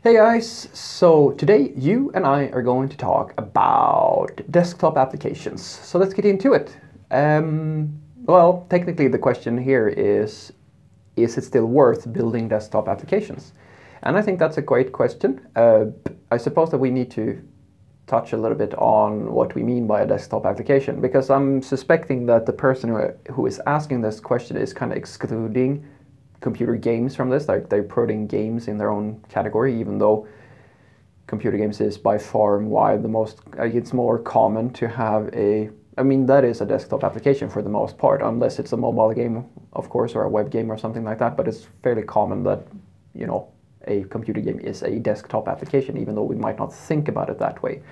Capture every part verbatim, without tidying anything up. Hey guys, so today you and I are going to talk about desktop applications. So let's get into it. Um, well, technically the question here is, is it still worth building desktop applications? And I think that's a great question. Uh, I suppose that we need to touch a little bit on what we mean by a desktop application, because I'm suspecting that the person who, who is asking this question is kind of excluding computer games from this, like they're putting games in their own category, even though computer games is by far and wide the most, it's more common to have a, I mean, that is a desktop application for the most part, unless it's a mobile game, of course, or a web game or something like that, but it's fairly common that, you know, a computer game is a desktop application, even though we might not think about it that way.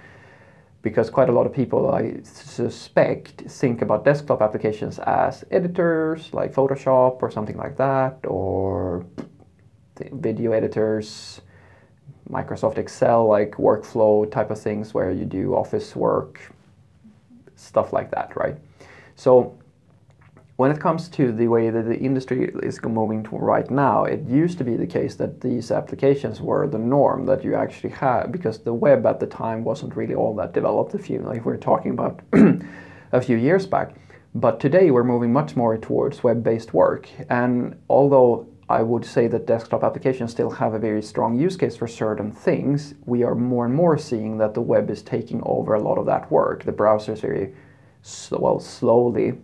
Because quite a lot of people, I suspect, think about desktop applications as editors, like Photoshop or something like that, or video editors, Microsoft Excel, like workflow type of things where you do office work, stuff like that, right? So when it comes to the way that the industry is moving to right now, it used to be the case that these applications were the norm that you actually had, because the web at the time wasn't really all that developed, if you like we're talking about a few years back. But today we're moving much more towards web-based work. And although I would say that desktop applications still have a very strong use case for certain things, we are more and more seeing that the web is taking over a lot of that work. The browsers very, well, slowly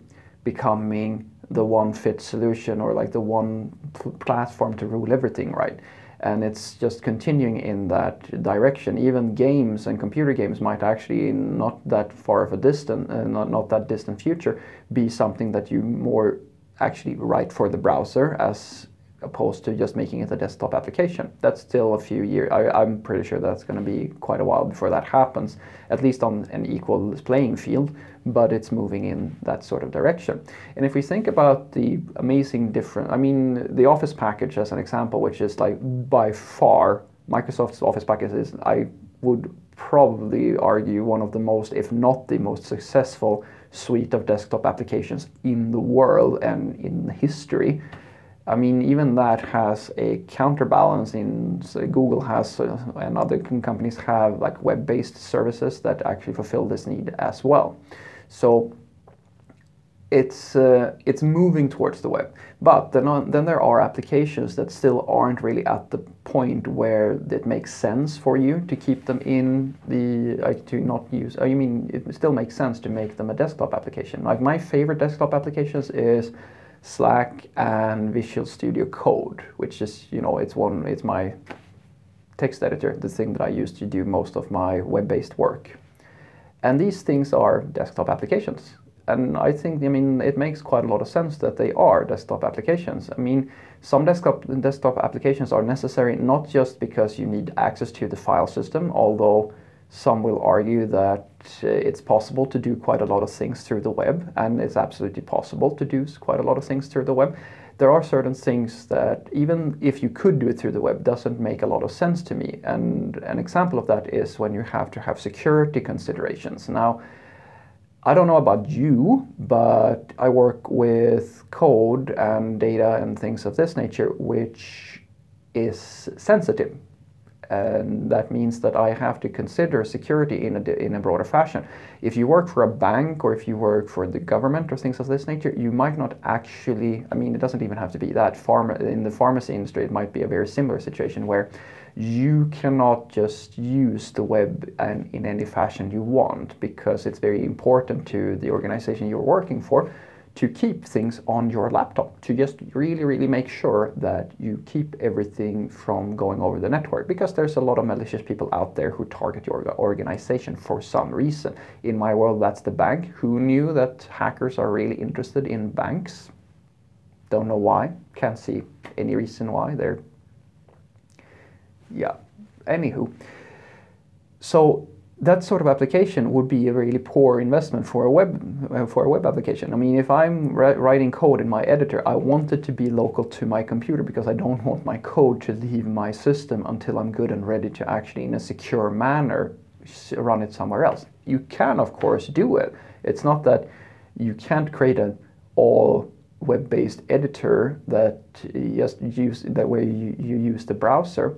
becoming the one fit solution, or like the one platform to rule everything, right? And it's just continuing in that direction. Even games and computer games might actually, in not that far of a distant, uh, not, not that distant future, be something that you more actually write for the browser as opposed to just making it a desktop application. That's still a few years. I, I'm pretty sure that's going to be quite a while before that happens, at least on an equal playing field, but it's moving in that sort of direction. And if we think about the amazing difference, I mean, the Office package as an example, which is like by far, Microsoft's Office package is, I would probably argue, one of the most, if not the most successful suite of desktop applications in the world and in history. I mean, even that has a counterbalance in, so Google has, uh, and other companies have like web-based services that actually fulfill this need as well. So it's, uh, it's moving towards the web. But then, on, then there are applications that still aren't really at the point where it makes sense for you to keep them in the, uh, to not use, I mean, it still makes sense to make them a desktop application. Like my favorite desktop applications is Slack and Visual Studio Code, which is, you know, it's one, it's my text editor, the thing that I use to do most of my web-based work. And these things are desktop applications. And I think, I mean, it makes quite a lot of sense that they are desktop applications. I mean, some desktop, desktop applications are necessary not just because you need access to the file system, although some will argue that it's possible to do quite a lot of things through the web, and it's absolutely possible to do quite a lot of things through the web. There are certain things that, even if you could do it through the web, doesn't make a lot of sense to me. And an example of that is when you have to have security considerations. Now, I don't know about you, but I work with code and data and things of this nature, which is sensitive. And that means that I have to consider security in a, in a broader fashion. If you work for a bank, or if you work for the government or things of this nature, you might not actually, I mean, it doesn't even have to be that. Pharma, in the pharmacy industry, it might be a very similar situation where you cannot just use the web and in any fashion you want, because it's very important to the organization you're working for to keep things on your laptop, to just really, really make sure that you keep everything from going over the network, because there's a lot of malicious people out there who target your organization for some reason. In my world, that's the bank. Who knew that hackers are really interested in banks? Don't know why, can't see any reason why they're, yeah, anywho. So that sort of application would be a really poor investment for a web, for a web application. I mean, if I'm writing code in my editor, I want it to be local to my computer, because I don't want my code to leave my system until I'm good and ready to actually, in a secure manner, run it somewhere else. You can, of course, do it. It's not that you can't create an all web-based editor that just use, that way you, you use the browser.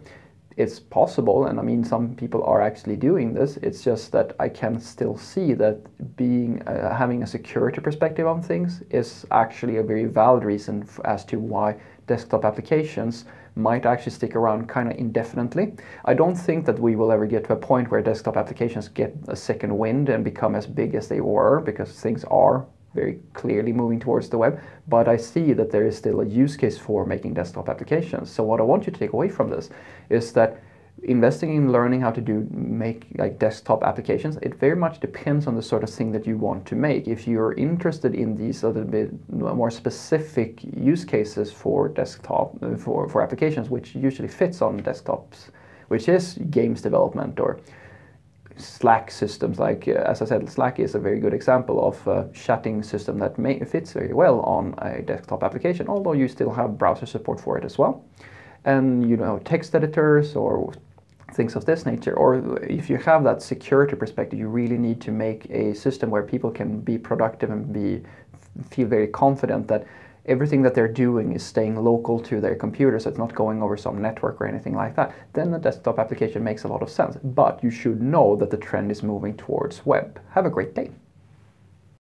it's possible, and I mean some people are actually doing this. It's just that I can still see that being uh, having a security perspective on things is actually a very valid reason as to why desktop applications might actually stick around kind of indefinitely. I don't think that we will ever get to a point where desktop applications get a second wind and become as big as they were, because things are very clearly moving towards the web, but I see that there is still a use case for making desktop applications. So what I want you to take away from this is that investing in learning how to do make like desktop applications, it very much depends on the sort of thing that you want to make. If you're interested in these a little bit more specific use cases for desktop for, for applications, which usually fits on desktops, which is games development or Slack systems, like uh, as I said, Slack is a very good example of a chatting system that may, fits very well on a desktop application, although you still have browser support for it as well. And you know, text editors or things of this nature, or if you have that security perspective, you really need to make a system where people can be productive and be feel very confident that everything that they're doing is staying local to their computer, so it's not going over some network or anything like that, then a desktop application makes a lot of sense. But you should know that the trend is moving towards web. Have a great day.